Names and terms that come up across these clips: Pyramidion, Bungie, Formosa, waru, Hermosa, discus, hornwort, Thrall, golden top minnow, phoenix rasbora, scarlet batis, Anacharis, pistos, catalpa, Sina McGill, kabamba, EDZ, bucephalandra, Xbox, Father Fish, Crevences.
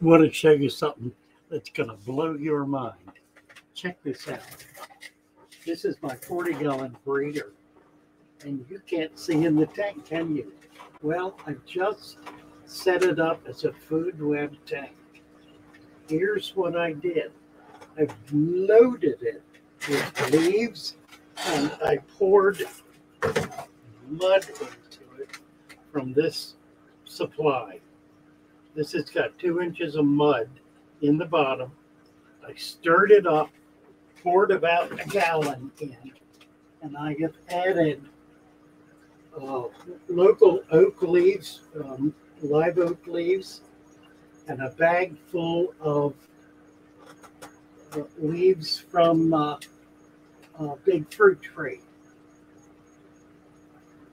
I want to show you something that's going to blow your mind. Check this out. This is my 40-gallon breeder, and you can't see in the tank, can you? Well, I've just set it up as a food web tank. Here's what I did. I've loaded it with leaves, and I poured mud into it from this supply. This has got 2 inches of mud in the bottom. I stirred it up, poured about a gallon in, and I have added local oak leaves, live oak leaves, and a bag full of leaves from a big fruit tree.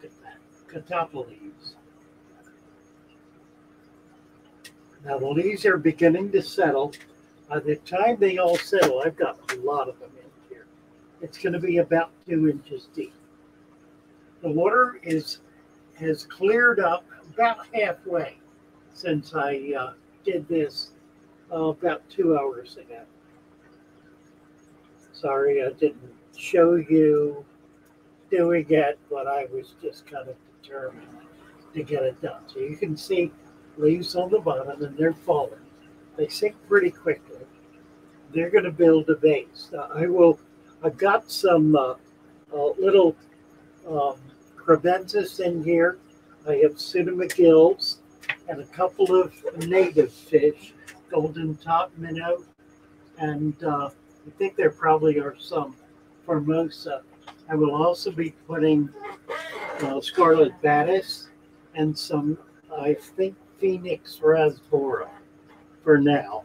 Look at that, catalpa leaves. Now the leaves are beginning to settle. By the time they all settle, I've got a lot of them in here. It's going to be about 2 inches deep. The water has cleared up about halfway since I did this about 2 hours ago. Sorry, I didn't show you doing it, but I was just kind of determined to get it done. So you can see leaves on the bottom, and they're falling. They sink pretty quickly. They're going to build a base. I've got some little crevences in here. I have Sina McGills and a couple of native fish, golden top minnow, and I think there probably are some Formosa. I will also be putting scarlet batis and some, I think, phoenix rasbora for now,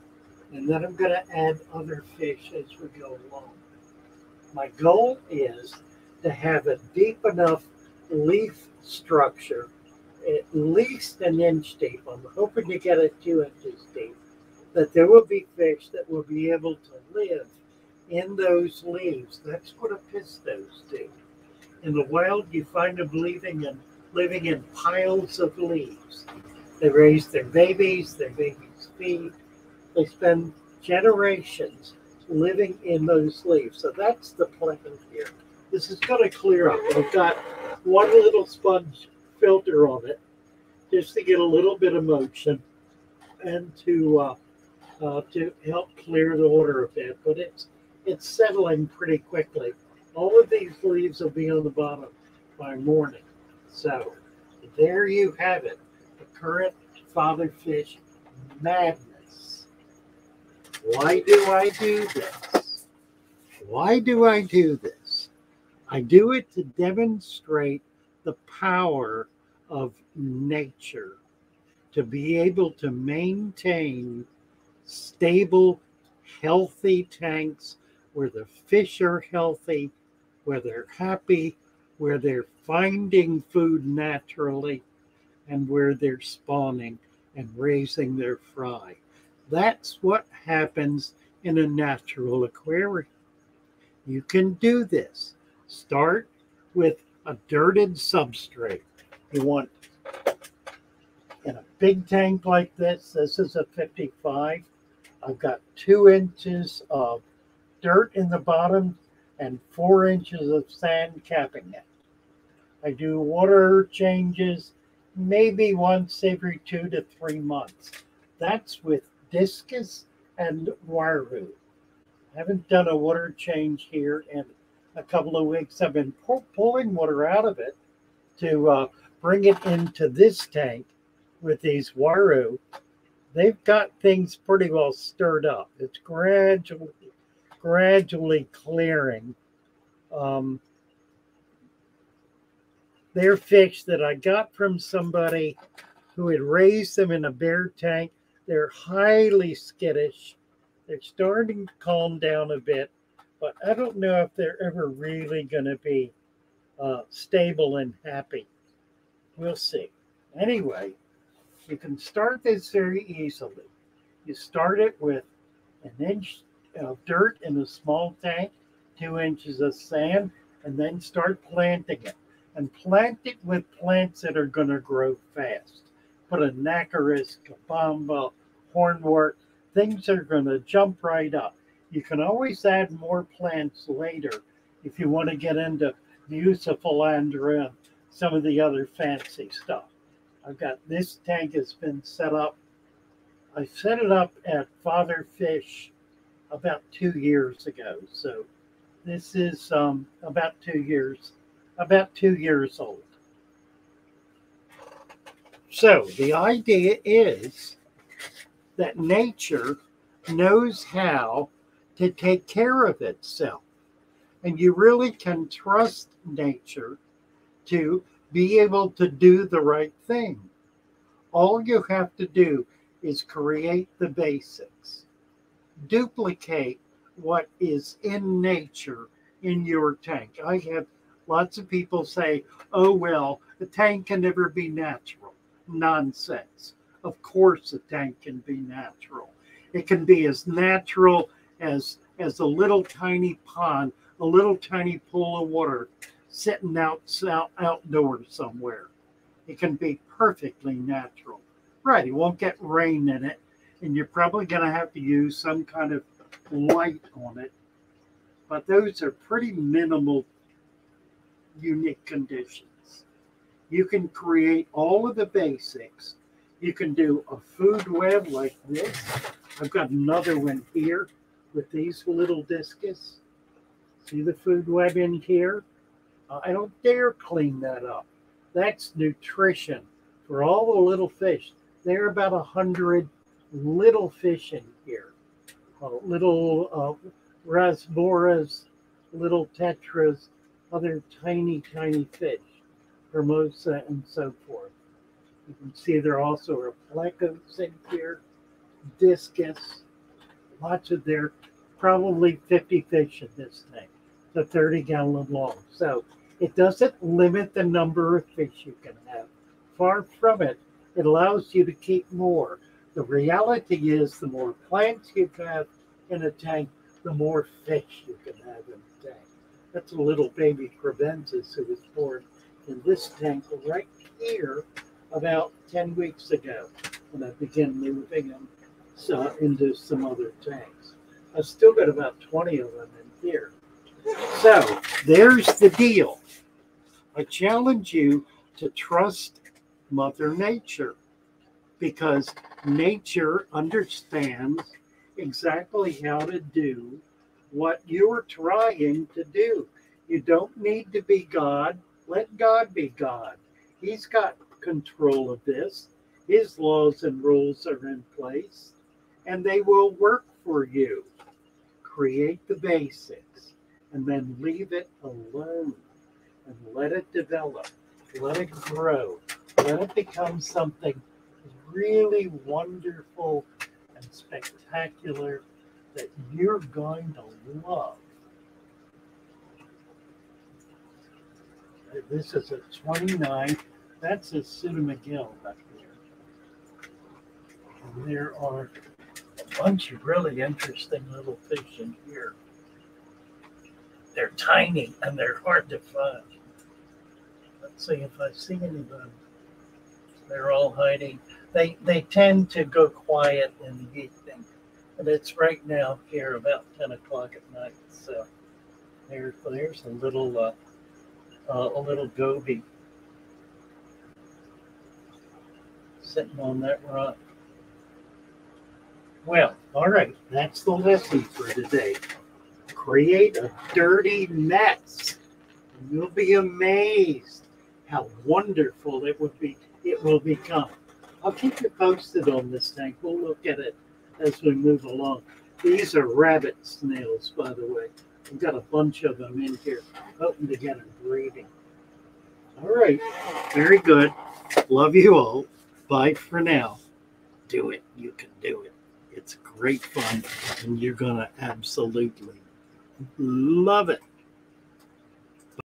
and then I'm going to add other fish as we go along. My goal is to have a deep enough leaf structure, at least 1 inch deep. I'm hoping to get it 2 inches deep, that there will be fish that will be able to live in those leaves. That's what a pistos do. In the wild, you find them living in piles of leaves. They raise their babies feed. They spend generations living in those leaves. So that's the plan here. This is going to clear up. I've got one little sponge filter on it just to get a little bit of motion and to help clear the water a bit. But it's settling pretty quickly. All of these leaves will be on the bottom by morning. So there you have it. Current Father Fish madness. Why do I do this? Why do I do this? I do it to demonstrate the power of nature, to be able to maintain stable, healthy tanks where the fish are healthy, where they're happy, where they're finding food naturally, and where they're spawning and raising their fry. That's what happens in a natural aquarium. You can do this. Start with a dirted substrate. You want, in a big tank like this, this is a 55. I've got 2 inches of dirt in the bottom and 4 inches of sand capping it. I do water changes maybe once every 2 to 3 months. That's with discus and waru. I haven't done a water change here in a couple of weeks. I've been pulling water out of it to bring it into this tank with these waru. They've got things pretty well stirred up. It's gradually clearing. They're fish that I got from somebody who had raised them in a bare tank. They're highly skittish. They're starting to calm down a bit, but I don't know if they're ever really going to be stable and happy. We'll see. Anyway, you can start this very easily. You start it with 1 inch of dirt in a small tank, 2 inches of sand, and then start planting it. And plant it with plants that are going to grow fast. Put Anacharis, kabamba, hornwort, things are going to jump right up. You can always add more plants later if you want to get into bucephalandra and some of the other fancy stuff. I've got this tank has been set up. I set it up at Father Fish about 2 years ago. So this is about two years old. So the idea is that nature knows how to take care of itself. And you really can trust nature to be able to do the right thing. All you have to do is create the basics. Duplicate what is in nature in your tank. I have lots of people say, oh, well, a tank can never be natural. Nonsense. Of course a tank can be natural. It can be as natural as a little tiny pond, a little tiny pool of water sitting outdoors somewhere. It can be perfectly natural. Right, it won't get rain in it, and you're probably going to have to use some kind of light on it. But those are pretty minimal, unique conditions. You can create all of the basics. You can do a food web like this. I've got another one here with these little discus. See the food web in here? I don't dare clean that up. That's nutrition for all the little fish. There are about 100 little fish in here. Little rasboras, little tetras, other tiny, tiny fish. Hermosa and so forth. You can see there are also plecos in here, discus, lots of there, probably 50 fish in this tank, the 30-gallon long. So it doesn't limit the number of fish you can have. Far from it, it allows you to keep more. The reality is the more plants you have in a tank, the more fish you can have in a tank. That's a little baby Crevences who was born in this tank right here about 10 weeks ago when I began moving them into some other tanks. I've still got about 20 of them in here. So there's the deal. I challenge you to trust Mother Nature because nature understands exactly how to do what you're trying to do. You don't need to be God. Let God be God. He's got control of this. His laws and rules are in place, and they will work for you. Create the basics, and then leave it alone, and let it develop, let it grow, let it become something really wonderful and spectacular that you're going to love. This is a 29. That's a Sina McGill back there. And there are a bunch of really interesting little fish in here. They're tiny and they're hard to find. Let's see if I see any of them. They're all hiding. They tend to go quiet in the evening. And it's right now here about 10 o'clock at night. So there's a little goby sitting on that rock. Well, all right, that's the lesson for today. Create a dirty mess. You'll be amazed how wonderful it will become. I'll keep you posted on this tank. We'll look at it as we move along. These are rabbit snails, by the way. We've got a bunch of them in here, hoping to get them breeding. All right, very good. Love you all. Bye for now. Do it. You can do it. It's great fun, and you're going to absolutely love it.